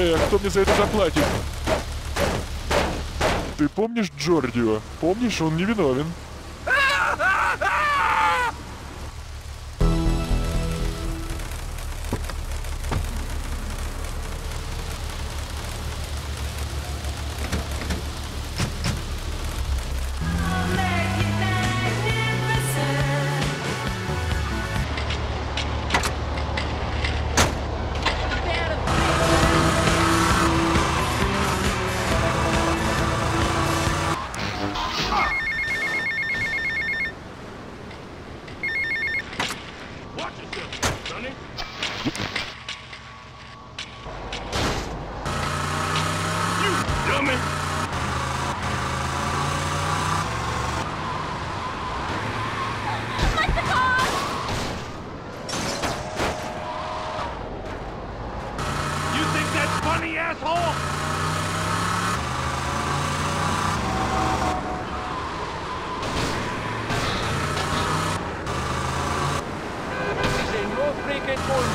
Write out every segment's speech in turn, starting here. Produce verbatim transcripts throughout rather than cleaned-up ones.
Эх, кто мне за это заплатит? Ты помнишь Джордио? Помнишь, он невиновен. Control.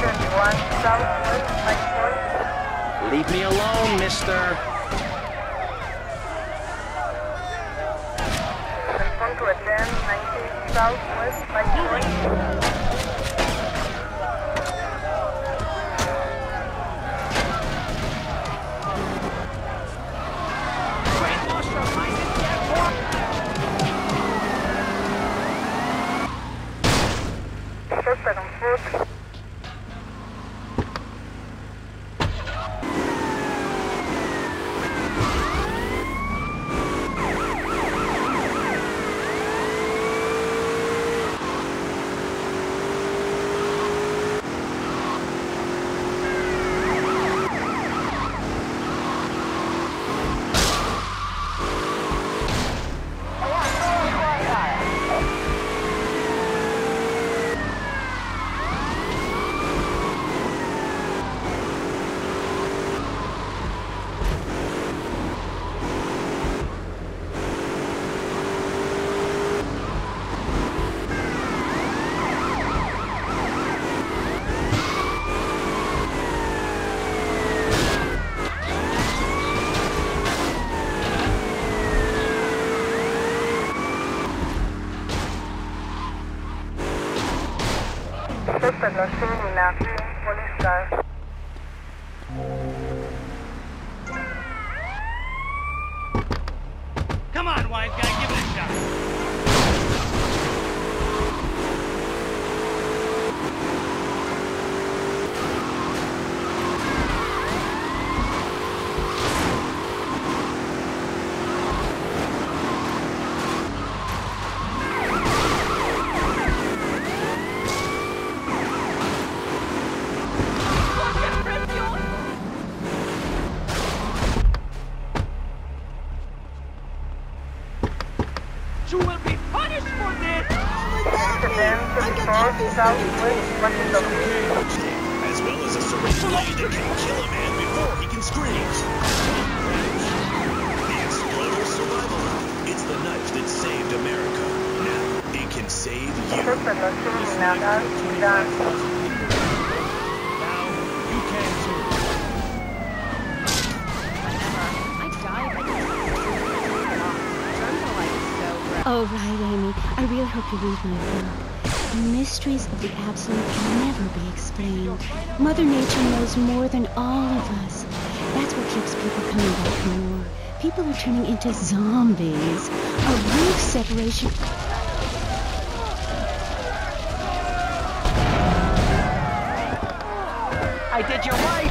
thirty-one, southward, ninety-four. Leave me alone, mister. Respond to attend, ninety, southwest, ninety-four. Police car. Come on, wise guy, give it a shot. You will be punished for this! As well as a syringe blade that can kill a man before he can scream. The Exploder Survival Knife. It's the knife that saved America. Now, it can save you. Now, you can too. Oh, right, Amy. I really hope you read my book. The mysteries of the absolute can never be explained. Mother Nature knows more than all of us. That's what keeps people coming back from war. People are turning into zombies. A roof separation... I did your right!